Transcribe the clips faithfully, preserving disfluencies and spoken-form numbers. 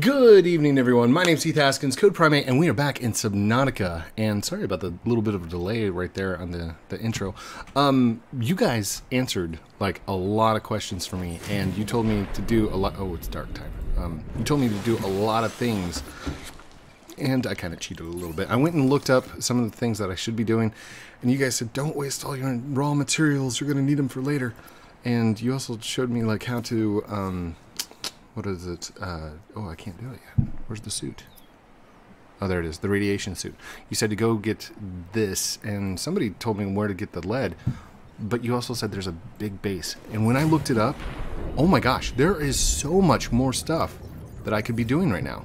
Good evening, everyone. My name's Heath Haskins, CodePrime eight, and we are back in Subnautica. And sorry about the little bit of a delay right there on the, the intro. Um, you guys answered, like, a lot of questions for me, and you told me to do a lot... Oh, it's dark time. Um, you told me to do a lot of things, and I kind of cheated a little bit. I went and looked up some of the things that I should be doing, and you guys said, don't waste all your raw materials. You're going to need them for later. And you also showed me, like, how to... Um, What is it? Uh, oh, I can't do it yet. Where's the suit? Oh, there it is. The radiation suit. You said to go get this, and somebody told me where to get the lead, but you also said there's a big base. And when I looked it up, oh my gosh, there is so much more stuff that I could be doing right now.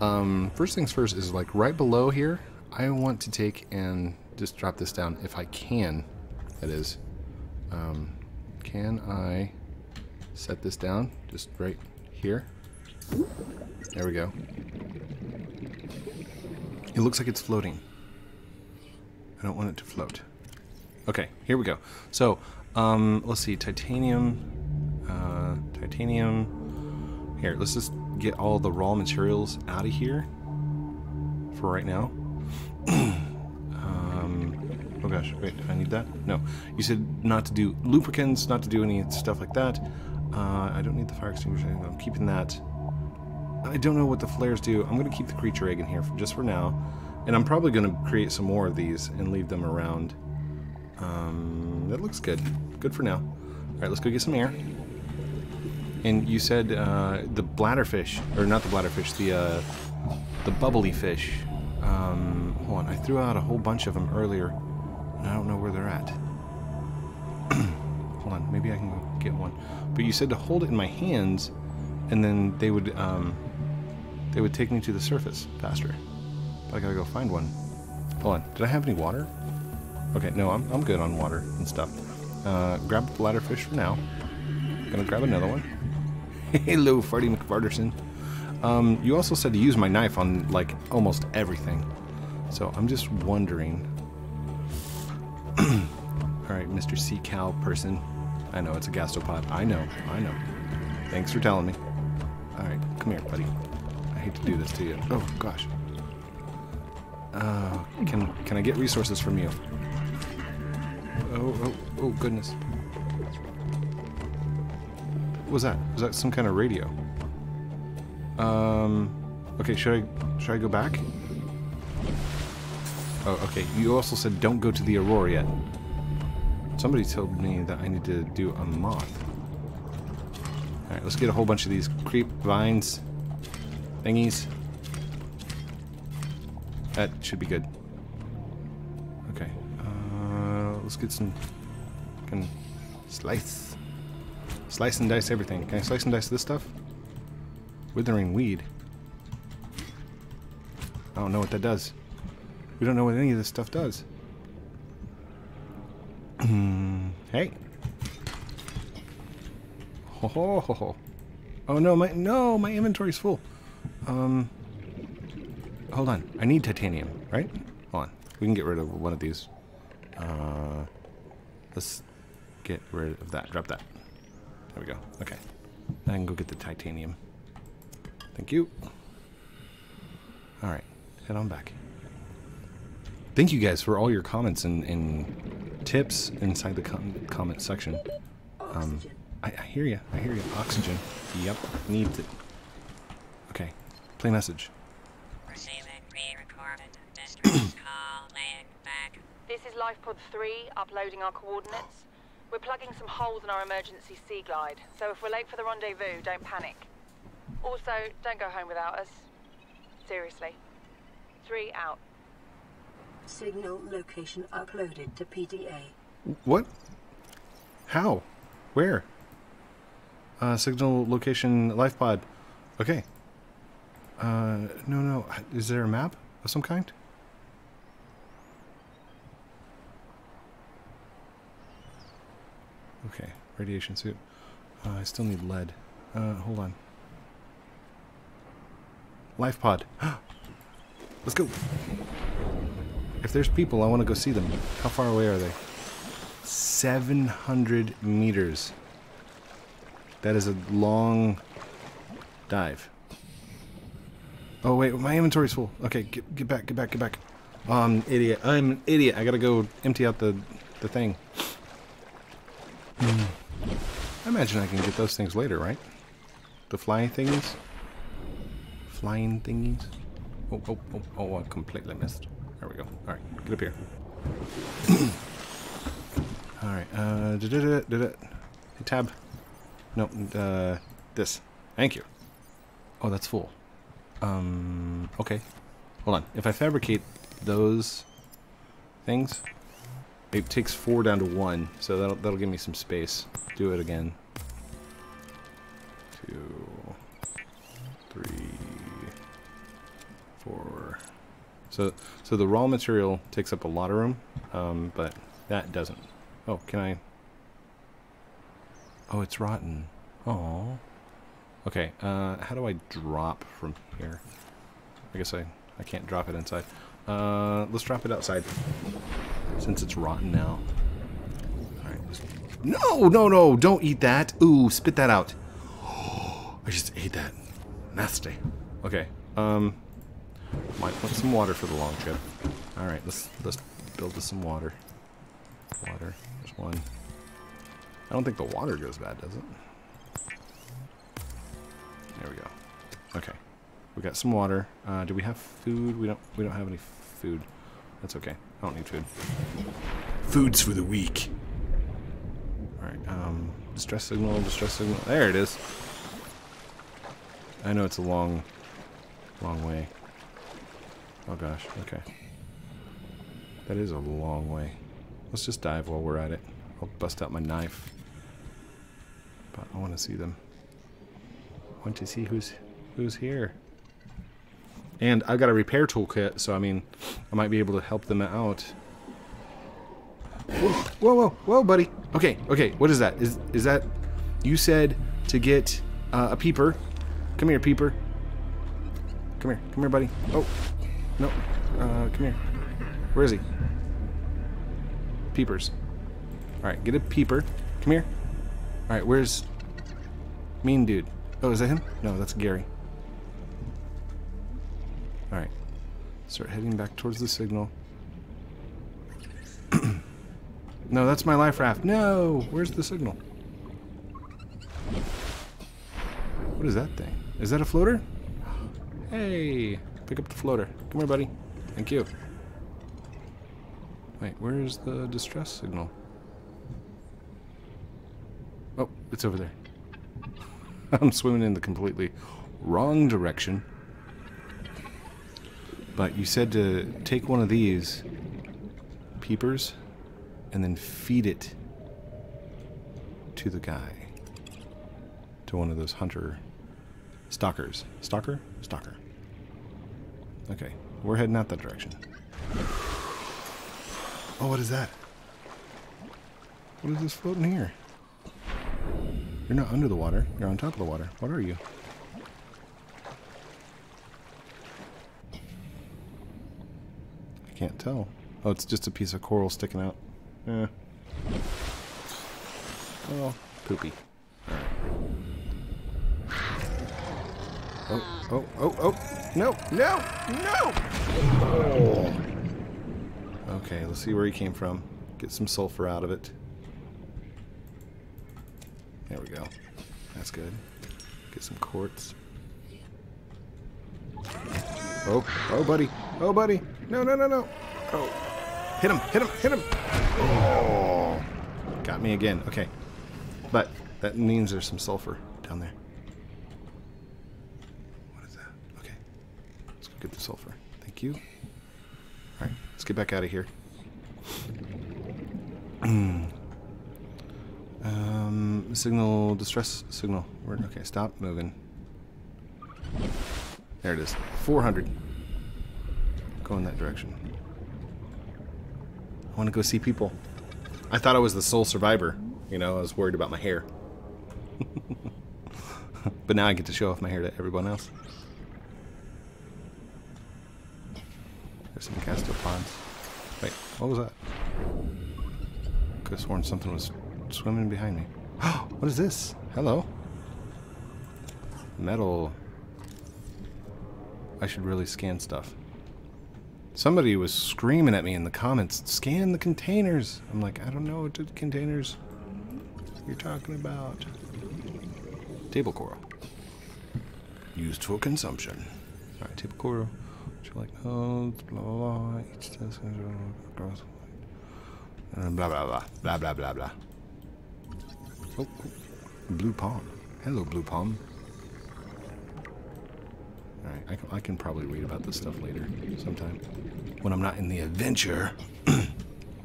Um, first things first is, like, right below here, I want to take and just drop this down if I can. That is, um, can I... set this down just right here. There we go. It looks like it's floating. I don't want it to float. Okay, here we go. So, um, let's see, titanium, uh, titanium. Here, let's just get all the raw materials out of here for right now. um, oh gosh, wait, did I need that? No, you said not to do lubricants, not to do any stuff like that. Uh, I don't need the fire extinguisher. I'm keeping that. I don't know what the flares do. I'm going to keep the creature egg in here for, just for now. And I'm probably going to create some more of these and leave them around. Um, that looks good. Good for now. All right, let's go get some air. And you said uh, the bladderfish, or not the bladderfish, the uh, the bubbly fish. Um, hold on, I threw out a whole bunch of them earlier, and I don't know where they're at. Hold on, maybe I can go get one. But you said to hold it in my hands, and then they would um, they would take me to the surface faster. But I gotta go find one. Hold on, did I have any water? Okay, no, I'm, I'm good on water and stuff. Uh, grab the bladderfish for now. Gonna grab another one. Hello, Farty McFarterson. Um, you also said to use my knife on, like, almost everything. So I'm just wondering. Alright, Mister Sea Cow person. I know, it's a gastropod. I know, I know. Thanks for telling me. Alright, come here, buddy. I hate to do this to you. Oh, gosh. Uh, can can I get resources from you? Oh, oh, oh, goodness. What was that? Was that some kind of radio? Um, okay, should I, should I go back? Oh, okay. You also said don't go to the Aurora yet. Somebody told me that I need to do a moth. Alright, let's get a whole bunch of these creep vines thingies. That should be good. Okay. Uh, let's get some... Can slice. Slice and dice everything. Can I slice and dice this stuff? Withering weed. I don't know what that does. We don't know what any of this stuff does. Hey. Ho, ho, ho, ho. Oh no, my no, my inventory's full. Um Hold on. I need titanium, right? Hold on. We can get rid of one of these. Uh let's get rid of that. Drop that. There we go. Okay. Now I can go get the titanium. Thank you. Alright, head on back. Thank you guys for all your comments and, and tips inside the com comment section. Um, I, I hear you. I hear you. Oxygen. Yep. Needs it. Okay. Play message. Receiving pre-recorded distress call laying back. This is Lifepod three uploading our coordinates. We're plugging some holes in our emergency Seaglide, so if we're late for the rendezvous, don't panic. Also, don't go home without us. Seriously. Three out. Signal location uploaded to P D A. What? How? Where? Uh, signal location life pod. Okay. Uh, no, no. Is there a map of some kind? Okay. Radiation suit. Uh, I still need lead. Uh, hold on. Life pod. Let's go. If there's people, I want to go see them. How far away are they? seven hundred meters. That is a long dive. Oh wait, my inventory's full. Okay, get get back, get back, get back. Oh, I'm an idiot. I'm an idiot. I gotta go empty out the the thing. Mm. I imagine I can get those things later, right? The flying thingies, flying thingies. Oh, oh, oh, oh! I completely missed. There we go. All right, get up here. All right. Uh, did it? Did it? Tab. No. Uh, this. Thank you. Oh, that's full. Um. Okay. Hold on. If I fabricate those things, it takes four down to one, so that'll that'll give me some space. Do it again. Two, three, four. So so the raw material takes up a lot of room, um, but that doesn't. Oh, can I? Oh, it's rotten. Oh. Okay. Uh, how do I drop from here? I guess I I can't drop it inside. Uh, let's drop it outside, since it's rotten now. All right, just... No, no, no! Don't eat that! Ooh, spit that out! Oh, I just ate that. Nasty. Okay. Um, might want some water for the long trip. All right, let's let's build us some water. Water. There's one. I don't think the water goes bad, does it? There we go. Okay. We got some water. Uh, do we have food? We don't. We don't have any food. That's okay. I don't need food. Food's for the weak. All right. Um, distress signal. Distress signal. There it is. I know it's a long, long way. Oh gosh. Okay. That is a long way. Let's just dive while we're at it. I'll bust out my knife. But I want to see them. I want to see who's who's here. And I've got a repair toolkit, so I mean, I might be able to help them out. Whoa, whoa, whoa, whoa, buddy. Okay, okay, what is that? Is is that... You said to get uh, a peeper. Come here, peeper. Come here, come here, buddy. Oh, no, uh, come here. Where is he? Peepers. All right, get a peeper. Come here. All right, where's... Mean dude. Oh, is that him? No, that's Gary. Alright, start heading back towards the signal. No, that's my life raft. No! Where's the signal? What is that thing? Is that a floater? Hey! Pick up the floater. Come here, buddy. Thank you. Wait, where's the distress signal? Oh, it's over there. I'm swimming in the completely wrong direction. But you said to take one of these peepers and then feed it to the guy. To one of those hunter stalkers. Stalker? Stalker. Okay, we're heading out that direction. Oh, what is that? What is this floating here? You're not under the water, you're on top of the water. What are you? Can't tell. Oh, it's just a piece of coral sticking out. Eh. Oh, poopy. Alright. Oh, oh, oh, oh! No, no, no! Oh. Okay, let's see where he came from. Get some sulfur out of it. There we go. That's good. Get some quartz. Oh, oh, buddy. Oh, buddy. No, no, no, no. Oh. Hit him, hit him, hit him. Oh. Got me again. Okay. But that means there's some sulfur down there. What is that? Okay. Let's go get the sulfur. Thank you. All right. Let's get back out of here. um, signal, distress signal. We're, okay, stop moving. There it is. four hundred. Go in that direction. I want to go see people. I thought I was the sole survivor. You know, I was worried about my hair. But now I get to show off my hair to everyone else. There's some gastropods. Wait, what was that? Could have sworn something was swimming behind me. What is this? Hello. Metal. I should really scan stuff. Somebody was screaming at me in the comments, scan the containers. I'm like, I don't know what the containers you're talking about. Table coral. Used for consumption. Alright, table coral. Which are like nodes, blah, blah, blah. Each test grows. Blah, blah, blah. Blah, blah, blah, blah. Oh, blue palm. Hello, blue palm. Alright, I can, I can probably read about this stuff later sometime. When I'm not in the adventure.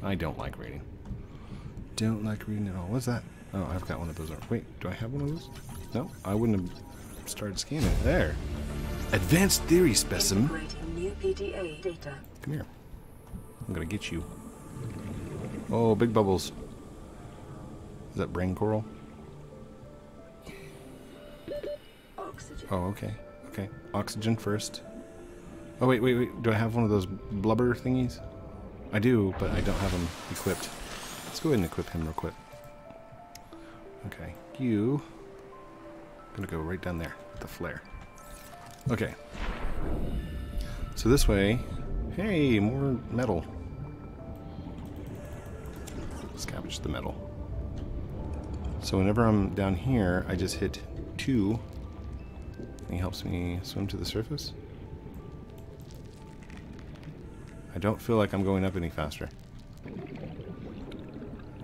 I don't like reading. Don't like reading at all. What's that? Oh, I've got one of those. Wait, do I have one of those? No, I wouldn't have started scanning. There. Advanced theory specimen. New P D A data. Come here. I'm gonna get you. Oh, big bubbles. Is that brain coral? Oxygen. Oh, okay. Okay. Oxygen first. Oh, wait, wait, wait. Do I have one of those blubber thingies? I do, but I don't have them equipped. Let's go ahead and equip him real quick. Okay, you. I'm gonna go right down there with the flare. Okay. So this way. Hey, more metal. Scavenge the metal. So whenever I'm down here, I just hit two. And he helps me swim to the surface. I don't feel like I'm going up any faster.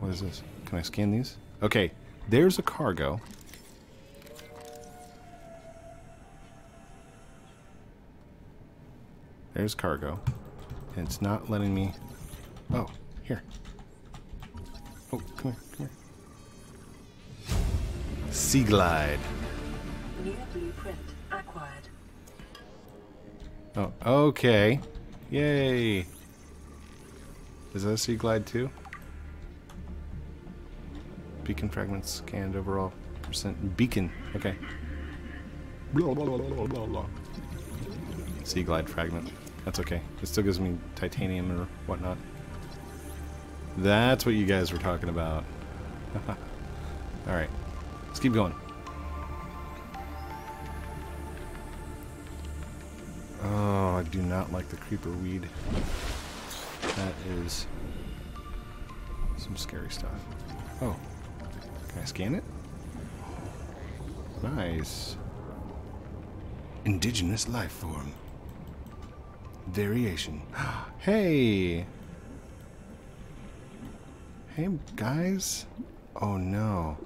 What is this? Can I scan these? Okay. There's a cargo. There's cargo. And it's not letting me... Oh, here. Oh, come here, come here. Seaglide. New blueprint acquired. Oh, okay. Yay. Is that a Seaglide too? Beacon fragments scanned overall percent beacon. Okay. Blah, blah, blah, blah, blah, blah. Seaglide fragment. That's okay. It still gives me titanium or whatnot. That's what you guys were talking about. Alright. Let's keep going. Oh, I do not like the creeper weed. That is some scary stuff. Oh. Can I scan it? Nice. Indigenous life form. Variation. Hey! Hey, guys. Oh, no.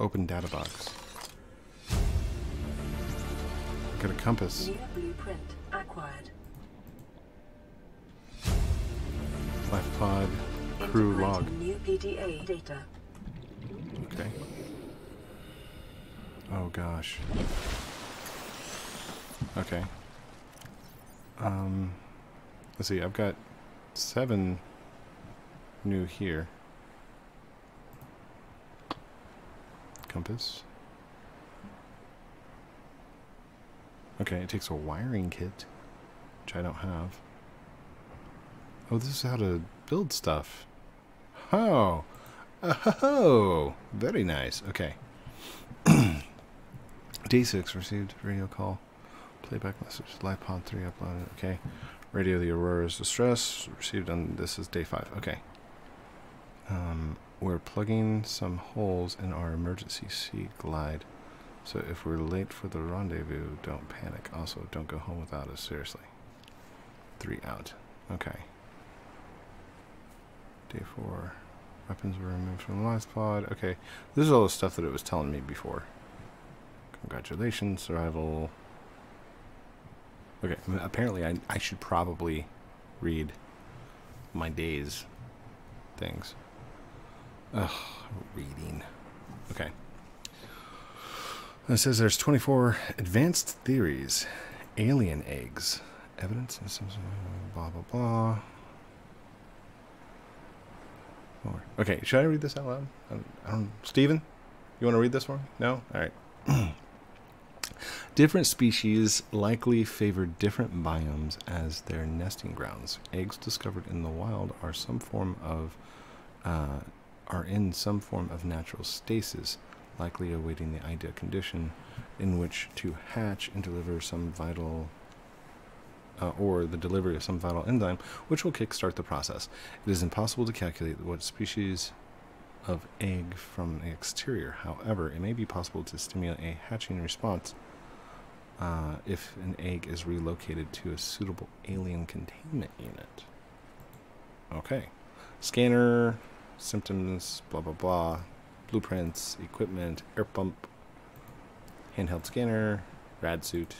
Open data box. Got a compass. New blueprint acquired. Life pod. Crew log. New P D A data. Okay. Oh gosh. Okay. Um, let's see. I've got seven new here. Compass. Okay, it takes a wiring kit, which I don't have. Oh, this is how to build stuff. Oh, oh, very nice. Okay. Day six received radio call. Playback message. Live pod three uploaded. Okay. Radio the Aurora's distress received on. This is day five. Okay. Um, we're plugging some holes in our emergency Seaglide. So if we're late for the rendezvous, don't panic. Also, don't go home without us. Seriously. Three out. Okay. Day four. Weapons were removed from the last pod. Okay. This is all the stuff that it was telling me before. Congratulations, survival. Okay. Apparently, I, I should probably read my days things. Ugh. Reading. Okay. It says there's twenty-four advanced theories. Alien eggs. Evidence. Blah, blah, blah. Okay, should I read this out loud? I don't, I don't, Steven, you want to read this one? No? All right. Different species likely favor different biomes as their nesting grounds. Eggs discovered in the wild are some form of uh, are in some form of natural stasis, likely awaiting the ideal condition in which to hatch and deliver some vital Uh, or the delivery of some vital enzyme, which will kickstart the process. It is impossible to calculate what species of egg from the exterior. However, it may be possible to stimulate a hatching response uh, if an egg is relocated to a suitable alien containment unit. Okay. Scanner, symptoms, blah, blah, blah. Blueprints, equipment, air pump, handheld scanner, rad suit,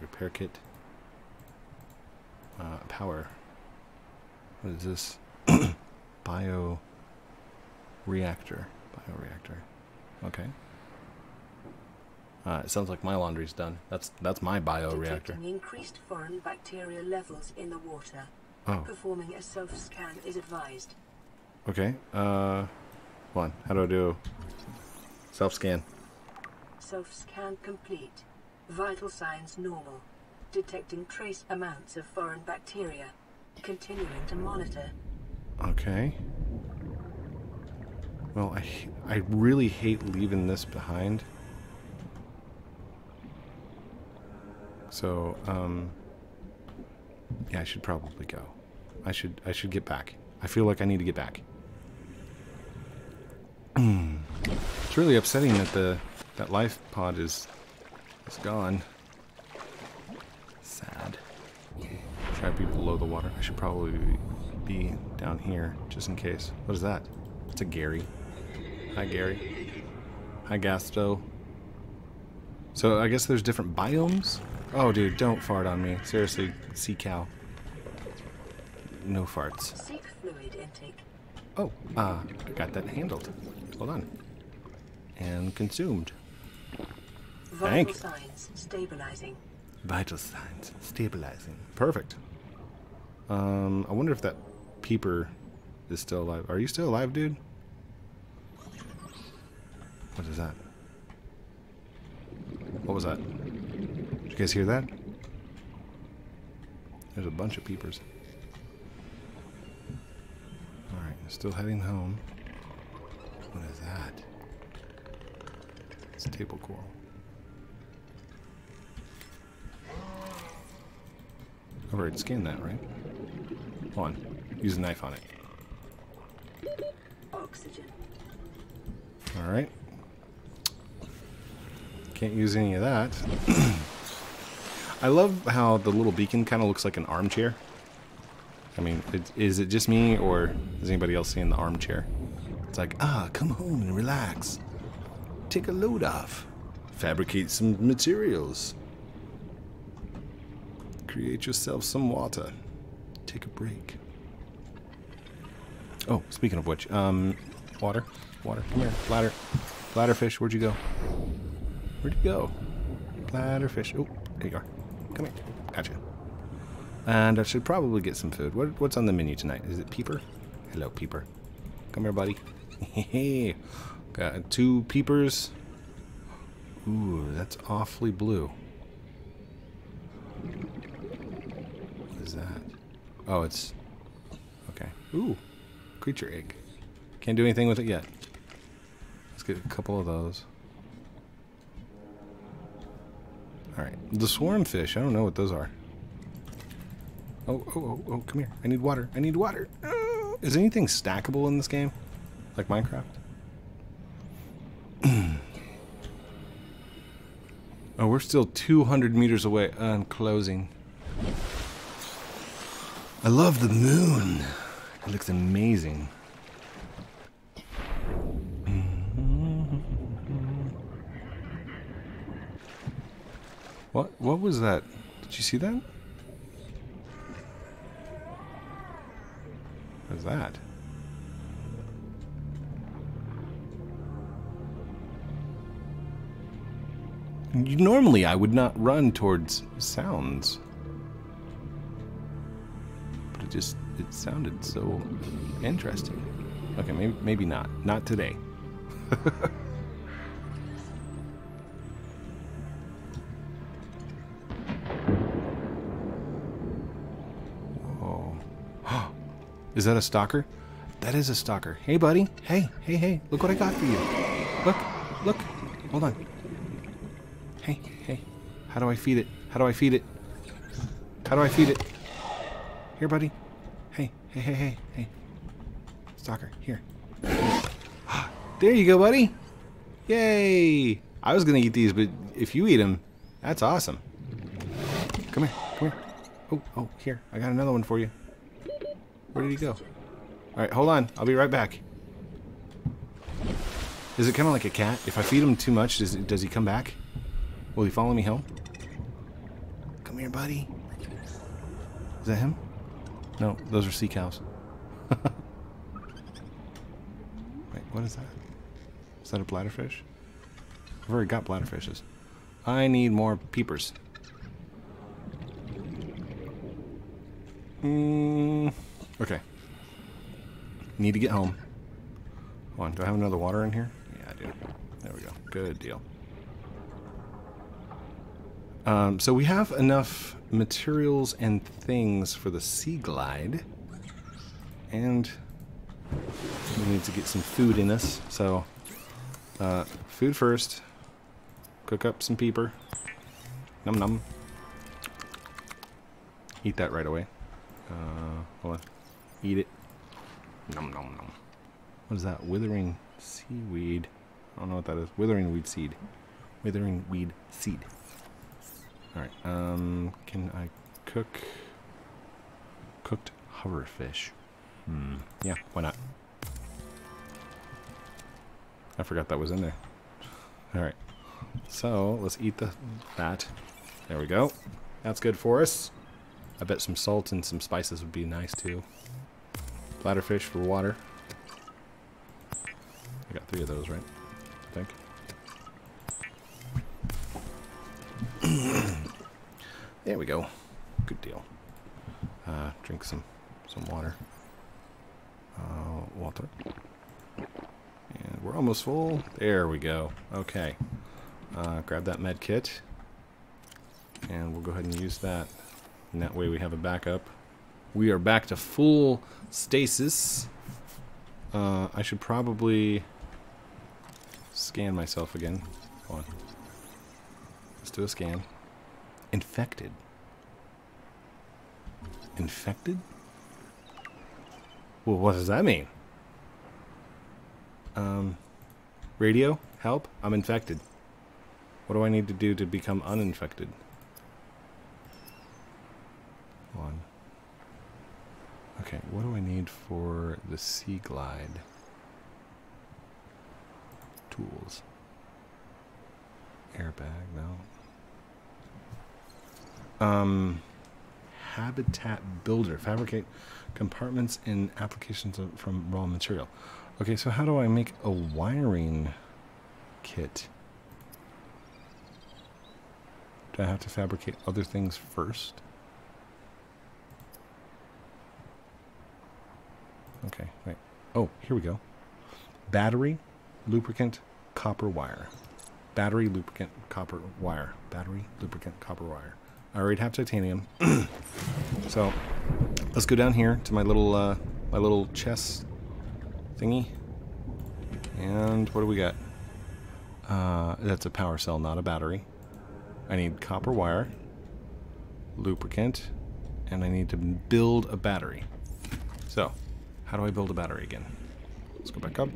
repair kit. Uh, power. What is this? Bio reactor. Bioreactor. Okay. Uh, it sounds like my laundry's done. That's that's my bioreactor. Increased foreign bacteria levels in the water. Oh. Performing a self scan is advised. Okay. Uh, hold on. How do I do self scan? Self scan complete. Vital signs normal. Detecting trace amounts of foreign bacteria. Continuing to monitor. Okay. Well, I, I really hate leaving this behind. So, um... yeah, I should probably go. I should, I should get back. I feel like I need to get back. It's really upsetting that the... that life pod is... is gone. Sad. Try to be below the water. I should probably be down here, just in case. What is that? It's a Gary. Hi, Gary. Hi, Gasto. So, I guess there's different biomes? Oh, dude, don't fart on me. Seriously, sea cow. No farts. Seek fluid intake. Oh, ah, uh, I got that handled. Hold on. And consumed. Thank you. Vital signs stabilizing. Vital signs. Stabilizing. Perfect. Um, I wonder if that peeper is still alive. Are you still alive, dude? What is that? What was that? Did you guys hear that? There's a bunch of peepers. Alright, still heading home. What is that? It's a table coral. I've already scanned that, right? Hold on. Use a knife on it. Oxygen. Alright. Can't use any of that. I love how the little beacon kind of looks like an armchair. I mean, it, is it just me, or is anybody else seeing the armchair? It's like, ah, come home and relax. Take a load off. Fabricate some materials. Create yourself some water. Take a break. Oh, speaking of which, um, water, water, come here, bladder, bladderfish, where'd you go? Where'd you go? Bladderfish, oh, there you are. Come here, gotcha. And I should probably get some food. What, what's on the menu tonight? Is it Peeper? Hello, Peeper. Come here, buddy. Hey, got two Peepers. Ooh, that's awfully blue. That? Oh, it's... okay. Ooh! Creature egg. Can't do anything with it yet. Let's get a couple of those. Alright. The swarm fish. I don't know what those are. Oh, oh, oh, oh, come here. I need water. I need water! Oh. Is anything stackable in this game? Like Minecraft? Oh, we're still two hundred meters away. I'm closing. I love the moon. It looks amazing. What what was that? Did you see that? What is that? Normally I would not run towards sounds. Just it sounded so interesting. Okay, maybe maybe not. Not today. Whoa. Is that a stalker? That is a stalker. Hey, buddy. Hey, hey, hey. Look what I got for you. Look, look. Hold on. Hey, hey. How do I feed it? How do I feed it? How do I feed it? Here, buddy. Hey, hey, hey, hey, hey. Stalker, here. There you go, buddy. Yay. I was going to eat these, but if you eat them, that's awesome. Come here, come here. Oh, oh, here. I got another one for you. Where did he go? All right, hold on. I'll be right back. Is it kind of like a cat? If I feed him too much, does, does he come back? Will he follow me home? Come here, buddy. Is that him? No, those are sea cows. Wait, what is that? Is that a bladderfish? I've already got bladderfishes. I need more peepers. Mm, okay. Need to get home. Hold on, do I have another water in here? Yeah, I do. There we go. Good deal. Um, so we have enough materials and things for the Seaglide, and we need to get some food in us. So, uh, food first. Cook up some peeper. Num num. Eat that right away. Uh, hold on. Eat it. Nom nom nom. What is that? Withering seaweed. I don't know what that is. Withering weed seed. Withering weed seed. Alright, um, can I cook cooked hoverfish? Hmm. Yeah, why not? I forgot that was in there. Alright. So, let's eat the that. There we go. That's good for us. I bet some salt and some spices would be nice too. Bladderfish for water. I got three of those, right? I think. There we go. Good deal. Uh, drink some some water. Uh, water. And we're almost full. There we go. Okay. Uh, grab that med kit. And we'll go ahead and use that. And that way we have a backup. We are back to full stasis. Uh, I should probably scan myself again. Hold on. Let's do a scan. Infected. Infected? Well, what does that mean? Um, radio? Help? I'm infected. What do I need to do to become uninfected? One. Okay, what do I need for the Seaglide? Tools. Airbag, no. Um, habitat builder. Fabricate compartments and applications of, from raw material. Okay, so how do I make a wiring kit? Do I have to fabricate other things first? Okay, wait. Oh, here we go. Battery, lubricant, copper wire. Battery, lubricant, copper wire. Battery, lubricant, copper wire. I already have titanium, so let's go down here to my little uh, my little chest thingy. And what do we got? Uh, that's a power cell, not a battery. I need copper wire, lubricant, and I need to build a battery. So, how do I build a battery again? Let's go back up.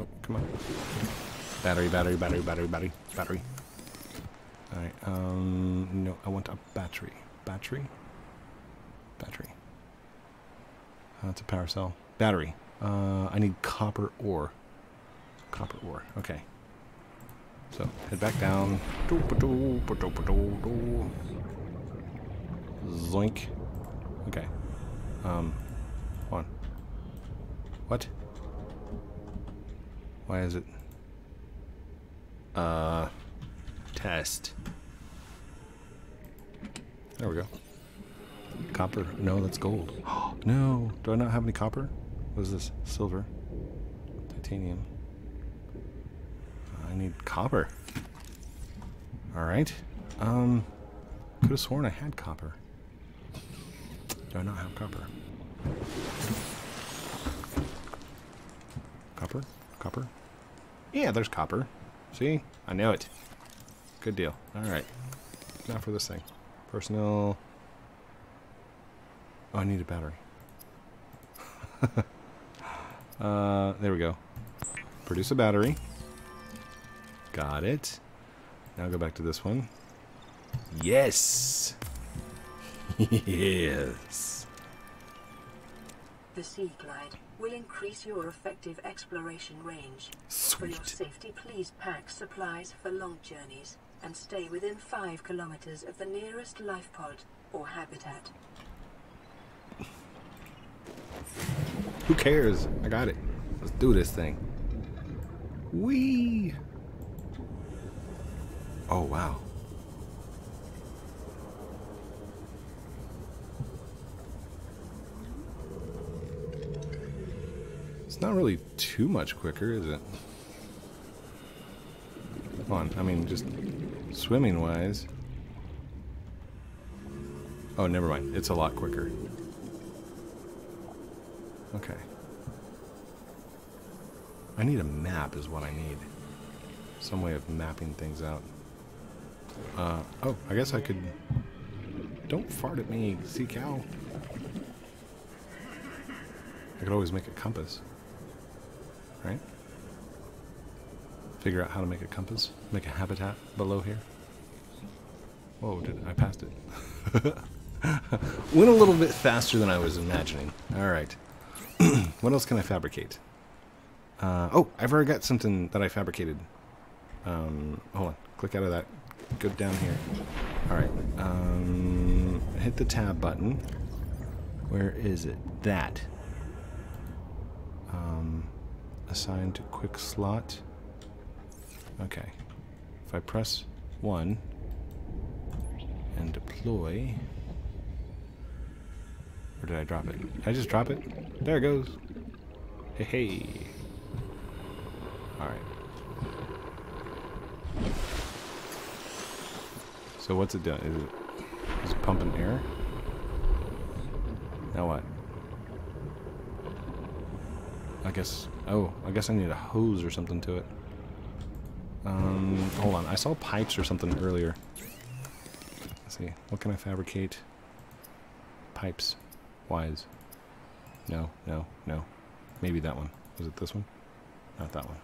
Oh, come on! Battery, battery, battery, battery, battery, battery. Alright, um, no, I want a battery. Battery? Battery. Oh, that's a power cell. Battery. Uh, I need copper ore. Copper ore, okay. So, head back down. Zoink. Okay. Um, hold on. What? Why is it? Uh... Test. There we go. Copper. No, that's gold. No. Do I not have any copper? What is this? Silver. Titanium. I need copper. Alright. Um, could have sworn I had copper. Do I not have copper? Copper? Copper? Yeah, there's copper. See? I knew it. Good deal. Alright. Now for this thing. Personnel. Oh, I need a battery. uh, there we go. Produce a battery. Got it. Now go back to this one. Yes! Yes! The Seaglide will increase your effective exploration range. Sweet. For your safety, please pack supplies for long journeys and stay within five kilometers of the nearest life pod or habitat. Who cares? I got it. Let's do this thing. Whee! Oh, wow. It's not really too much quicker, is it? Come on, I mean, just swimming-wise. Oh, never mind. It's a lot quicker. Okay. I need a map is what I need. Some way of mapping things out. Uh, oh, I guess I could... Don't fart at me, sea cow. I could always make a compass. Right? Figure out how to make a compass. Make a habitat below here. Whoa, did I passed it. Went a little bit faster than I was imagining. Alright. What else can I fabricate? Uh, oh, I've already got something that I fabricated. Um, hold on. Click out of that. Go down here. Alright. Um, hit the tab button. Where is it? That. Um, assigned to quick slot. Okay. If I press one and deploy, or did I drop it? Did I just drop it? There it goes. Hey, hey. All right. So what's it doing? Is it, is it pumping air? Now what? I guess, oh, I guess I need a hose or something to it. Um, hold on, I saw pipes or something earlier. Let's see, what can I fabricate? Pipes, wise. No, no, no. Maybe that one. Was it this one? Not that one.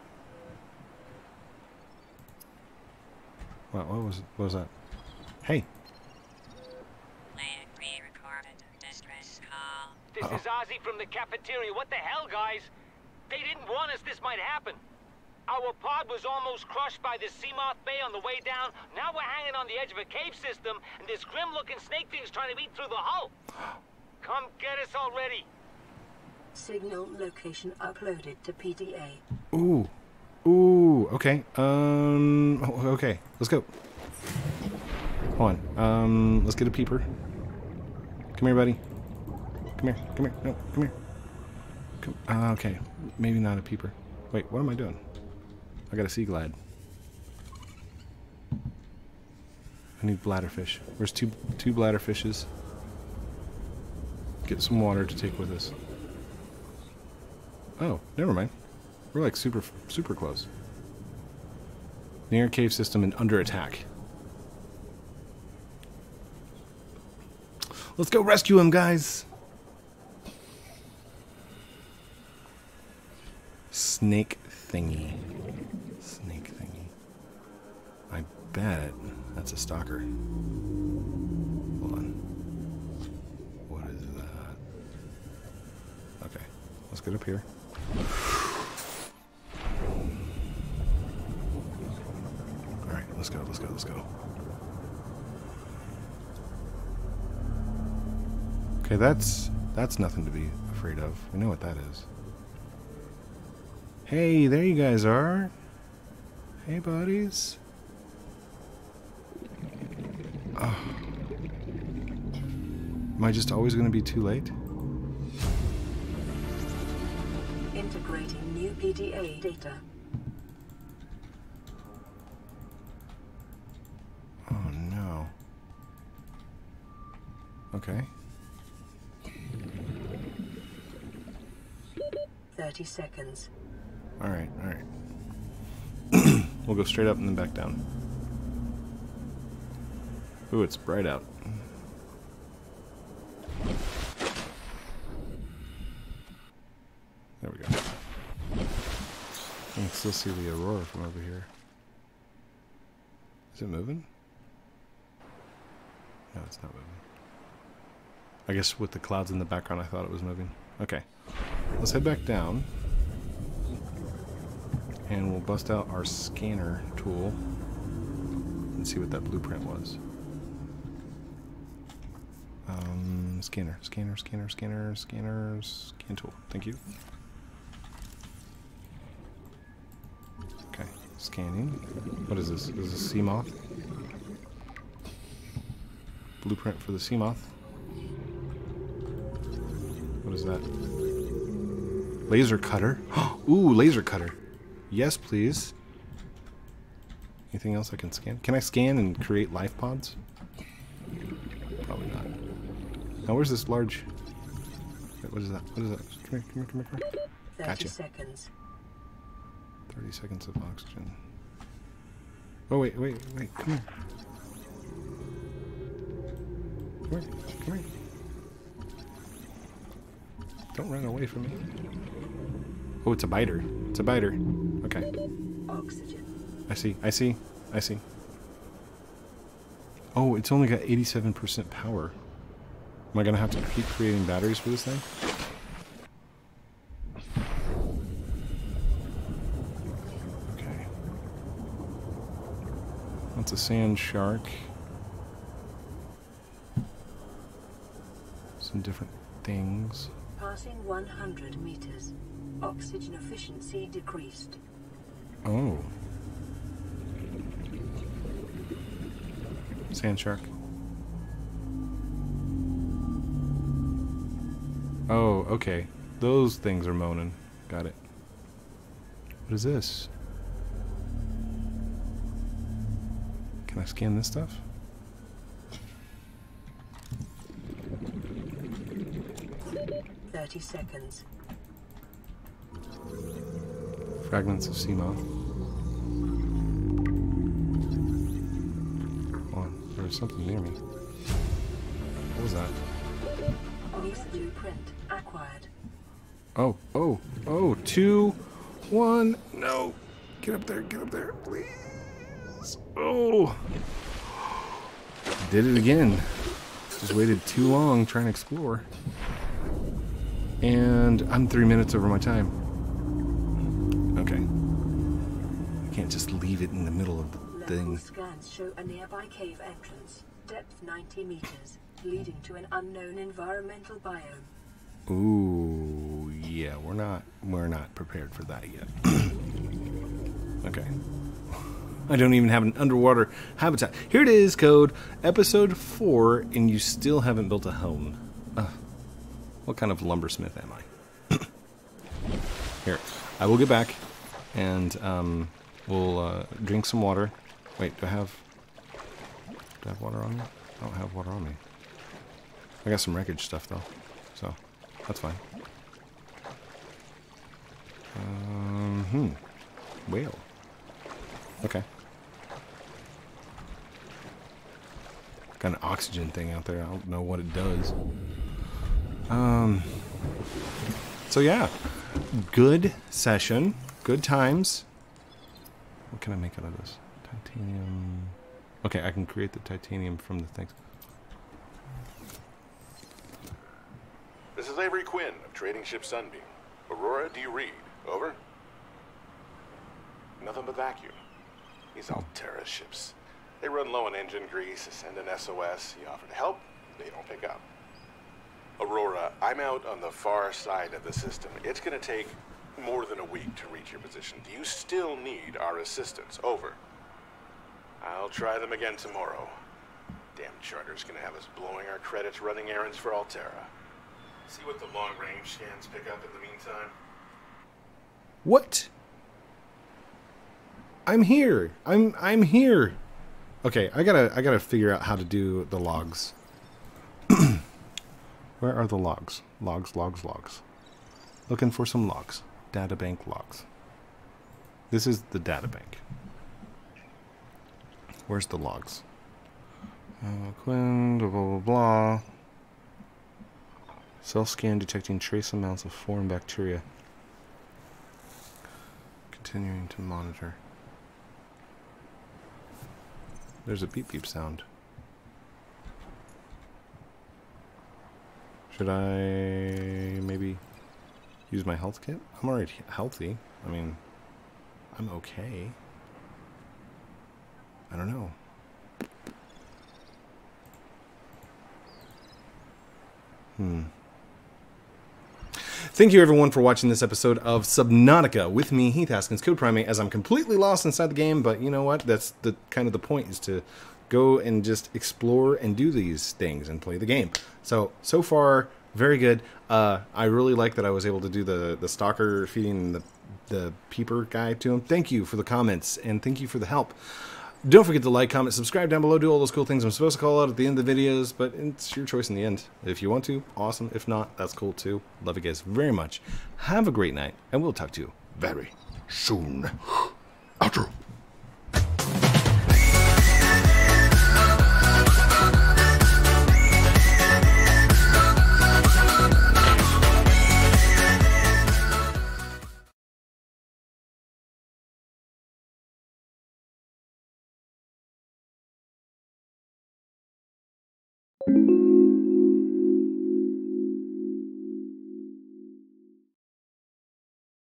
What, what was, what was that? Hey! This uh-oh. is Ozzy from the cafeteria. What the hell, guys? They didn't warn us this might happen. Our pod was almost crushed by this Seamoth bay on the way down. Now we're hanging on the edge of a cave system, and this grim-looking snake thing's trying to eat through the hull. Come get us already. Signal location uploaded to P D A. Ooh. Ooh. Okay. Um. Okay. Let's go. Hold on. Um. Let's get a peeper. Come here, buddy. Come here, come here, no, come here. Come, uh, okay, maybe not a peeper. Wait, what am I doing? I got a Seaglide. I need bladderfish. Where's two two bladderfishes? Get some water to take with us. Oh, never mind. We're like super super close. Near cave system and under attack. Let's go rescue him, guys. Snake thingy. Snake thingy. I bet that's a stalker. Hold on. What is that? Okay. Let's get up here. Alright, let's go, let's go, let's go. Okay, that's that's nothing to be afraid of. We know what that is. Hey, there you guys are. Hey, buddies. Oh. Am I just always going to be too late? Integrating new P D A data. Oh, no. Okay. thirty seconds. All right, all right. We'll go straight up and then back down. Ooh, it's bright out. There we go. I can still see the Aurora from over here. Is it moving? No, it's not moving. I guess with the clouds in the background, I thought it was moving. Okay. Let's head back down. And we'll bust out our scanner tool and see what that blueprint was. Um, scanner, scanner, scanner, scanner, scanner, scan tool. Thank you. Okay, scanning. What is this? Is this a Seamoth? Blueprint for the Seamoth. What is that? Laser cutter. Ooh, laser cutter. Yes, please. Anything else I can scan? Can I scan and create life pods? Probably not. Now, where's this large? What is that? What is that? Come here, come here, come here. Come here. Gotcha. thirty seconds. thirty seconds of oxygen. Oh, wait, wait, wait. Come here. Come here, come here. Don't run away from me. Oh, it's a biter. It's a biter. Okay. Oxygen. I see, I see, I see. Oh, it's only got eighty-seven percent power. Am I gonna have to keep creating batteries for this thing? Okay. That's a sand shark. Some different things. Passing one hundred meters. Oxygen efficiency decreased. Oh. Sand shark. Oh, okay. Those things are moaning. Got it. What is this? Can I scan this stuff? thirty seconds. Fragments of Seamoth. Come on, there was something near me. What was that? Oxygen print acquired. Oh, oh, oh, two, one, no. Get up there, get up there, please. Oh. Did it again. Just waited too long trying to explore. And I'm three minutes over my time. Okay. I can't just leave it in the middle of the thing. Scans show a nearby cave entrance, depth ninety meters, leading to an unknown environmental biome. Ooh, yeah, we're not we're not prepared for that yet. Okay. I don't even have an underwater habitat. Here it is, Code, episode four, and you still haven't built a home. Uh, what kind of lumbersmith am I? Here, I will get back, and um, we'll uh, drink some water. Wait, do I have do I have water on me? I don't have water on me. I got some wreckage stuff though, so that's fine. Um, hmm. Whale. Okay. Got an oxygen thing out there. I don't know what it does. Um. So yeah. Good session. Good times. What can I make out of this? Titanium. Okay, I can create the titanium from the things. This is Avery Quinn of Trading Ship Sunbeam. Aurora, do you read? Over. Nothing but vacuum. These Alterra ships. They run low on engine grease, send an S O S. You offer to help, they don't pick up. Aurora, I'm out on the far side of the system. It's gonna take more than a week to reach your position. Do you still need our assistance? Over. I'll try them again tomorrow. Damn charter's gonna have us blowing our credits running errands for Alterra. See what the long-range scans pick up in the meantime. What? I'm here. I'm I'm here. Okay, I gotta I gotta figure out how to do the logs. Where are the logs? Logs, logs, logs. Looking for some logs. databank logs. This is the databank. Where's the logs? Uh, Quinn, blah, blah, blah, blah. Self-scan detecting trace amounts of foreign bacteria. Continuing to monitor. There's a beep beep sound. Should I maybe use my health kit? I'm already healthy. I mean, I'm okay. I don't know. Hmm. Thank you everyone for watching this episode of Subnautica with me, Heath Haskins, CodePrime eight, as I'm completely lost inside the game, but you know what? That's the kind of the point, is to go and just explore and do these things and play the game. So, so far, very good. Uh, I really like that I was able to do the, the stalker feeding the, the peeper guy to him. Thank you for the comments, and thank you for the help. Don't forget to like, comment, subscribe down below, do all those cool things I'm supposed to call out at the end of the videos, but it's your choice in the end. If you want to, awesome. If not, that's cool too. Love you guys very much. Have a great night, and we'll talk to you very soon. Outro.